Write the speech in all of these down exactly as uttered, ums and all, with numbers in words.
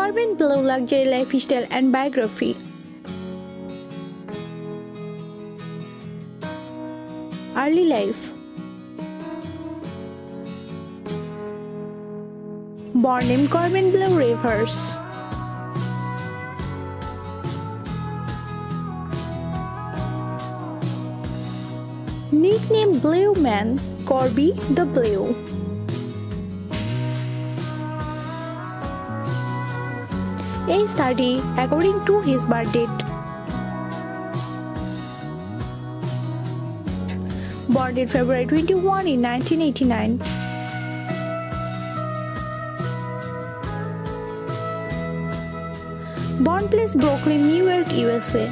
Corbin Bleu Luxury Lifestyle and Biography. Early life. Born in Corbin Bleu Rivers. Nickname Blue Man, Corby the Blue. Age thirty according to his birth date. Born in February twenty-first in nineteen eighty-nine. Born place Brooklyn, New York, U S A.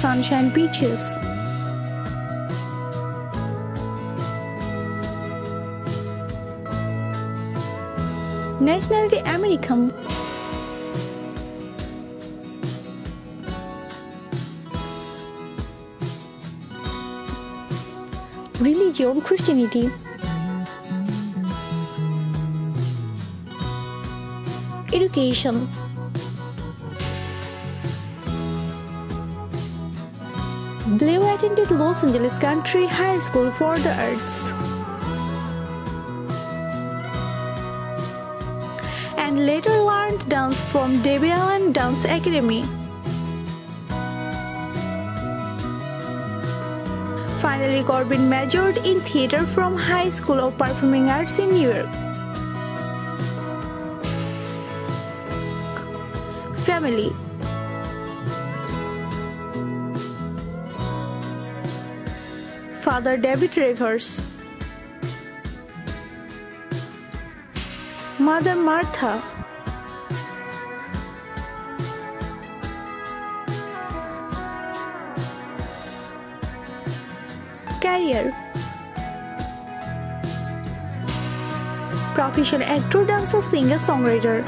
Sunshine Beaches. Nationality American. Religion Christianity. Education. Bleu attended Los Angeles Country High School for the Arts and later learned dance from Debbie Allen Dance Academy. Finally, Corbin majored in theater from High School of Performing Arts in New York. Family. Father David Rivers. Mother Martha. Career. Profession actor, dancer, singer, songwriter.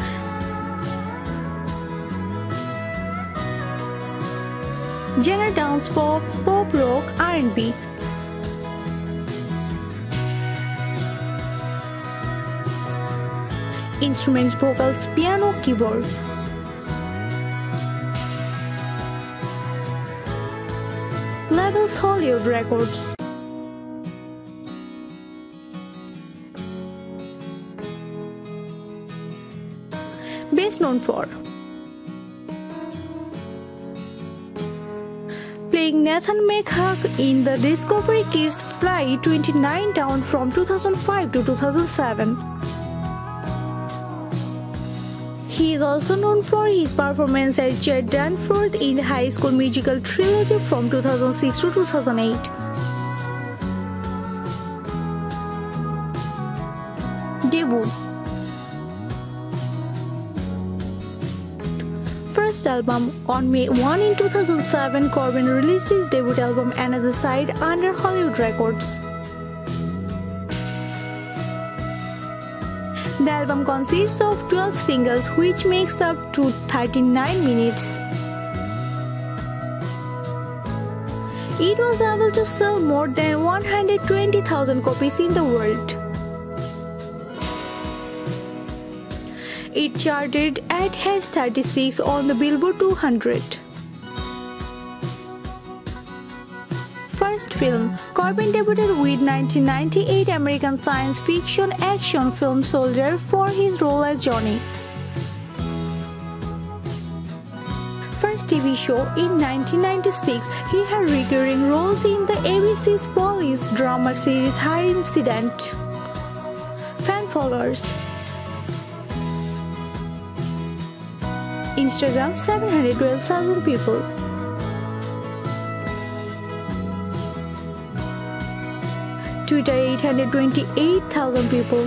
Genre dance, pop, pop rock, R and B. Instruments, vocals, piano, keyboard. Labels, Hollywood Records. Best known for playing Nathan McHugh in the Discovery Kids' Flyin' twenty-nine Town from two thousand five to two thousand seven. He is also known for his performance as Chad Danforth in the High School Musical trilogy from two thousand six to two thousand eight. Debut. First album. On May first in two thousand seven, Corbin released his debut album Another Side under Hollywood Records. The album consists of twelve singles, which makes up to thirty-nine minutes. It was able to sell more than one hundred twenty thousand copies in the world. It charted at thirty-six on the Billboard two hundred. First film. Corbin debuted with nineteen ninety-eight American science fiction action film Soldier for his role as Johnny. First T V show. In nineteen ninety-six, he had recurring roles in the A B C's police drama series High Incident. Fan followers. Instagram, seven hundred twelve thousand people. Twitter, eight hundred twenty-eight thousand people.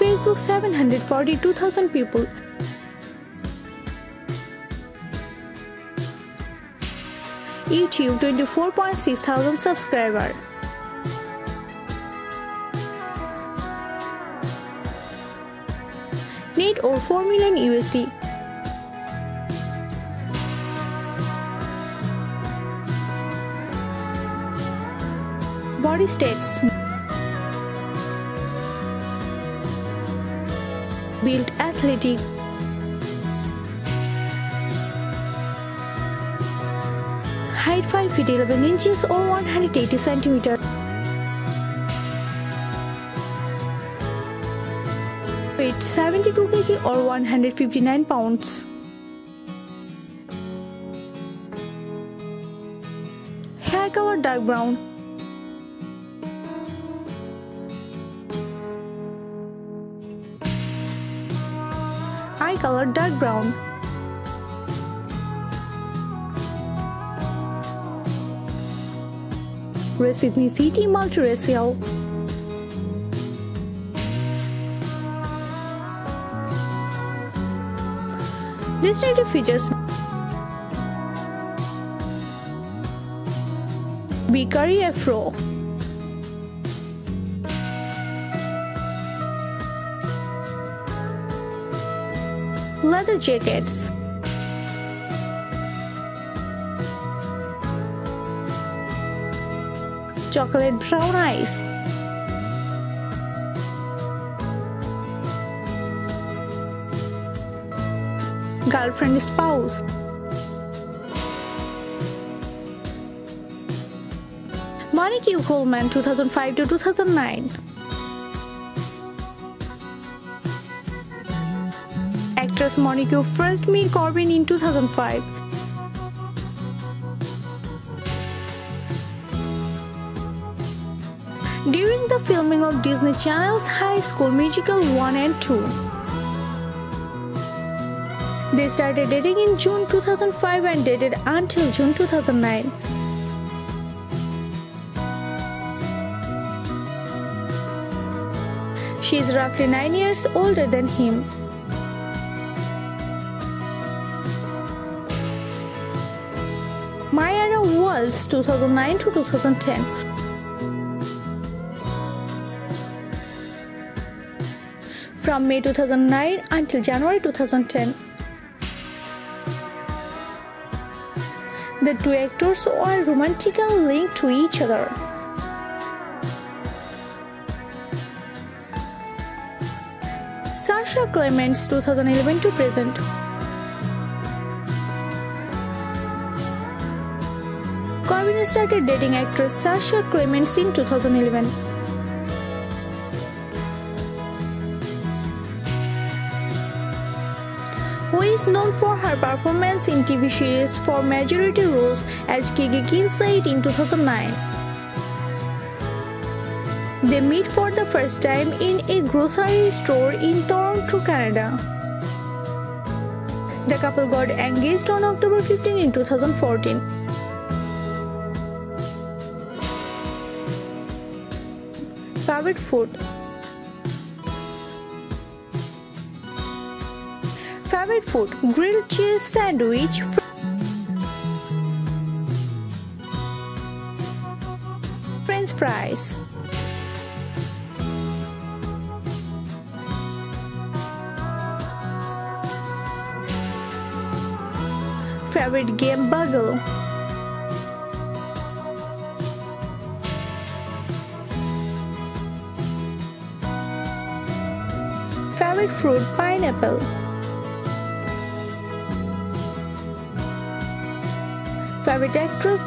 Facebook, seven hundred forty-two thousand people. YouTube, twenty-four point six thousand subscribers. Net or four million U S D. body states built athletic, height five feet eleven inches or one hundred eighty centimeters, weight seventy-two kilograms or one hundred fifty-nine pounds. Hair color dark brown. Eye color dark brown. Race ethnicity multiracial. Distinctive features: big curly afro, leather jackets, chocolate brown eyes, girlfriend, spouse, Monique Coleman, two thousand five to two thousand nine. Actress Monique first met Corbin in two thousand five. During the filming of Disney Channel's High School Musical one and two. They started dating in June two thousand five and dated until June two thousand nine. She is roughly nine years older than him. Myra Walls, two thousand nine to two thousand ten. From May two thousand nine until January two thousand ten. The two actors were romantically linked to each other. Sasha Clements, two thousand eleven to present. Corbin started dating actress Sasha Clements in two thousand eleven. Who is known for her performance in T V series for Majority Rules as Kiki Kinsey in two thousand nine. They meet for the first time in a grocery store in Toronto, Canada. The couple got engaged on October fifteenth in two thousand fourteen. Favorite food. Favorite food: grilled cheese sandwich, French fries. Favorite game: bugle. Favorite fruit: pineapple. Favorite actress: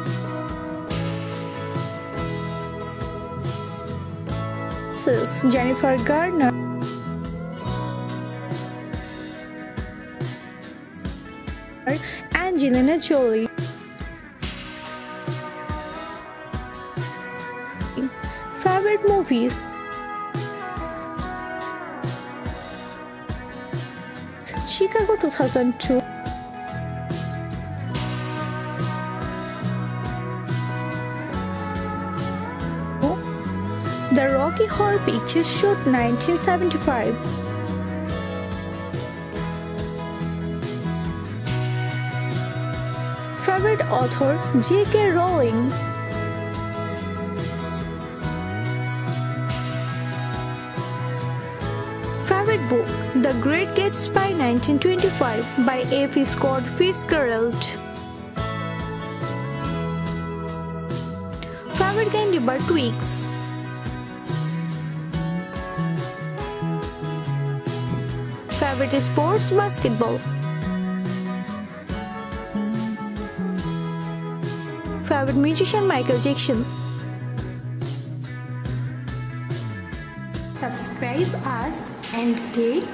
Jennifer Garner. Angelina Jolie. Favorite movies: Chicago two thousand two. The Rocky Horror Picture Show nineteen seventy-five. Favorite author: J K Rowling. Favorite book: The Great Gatsby nineteen twenty-five by F. Scott Fitzgerald. discovered candy bar Twix. Favorite sports, basketball. Favorite musician, Michael Jackson. Subscribe us and get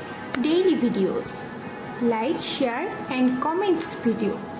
daily videos. Like, share and comment this video.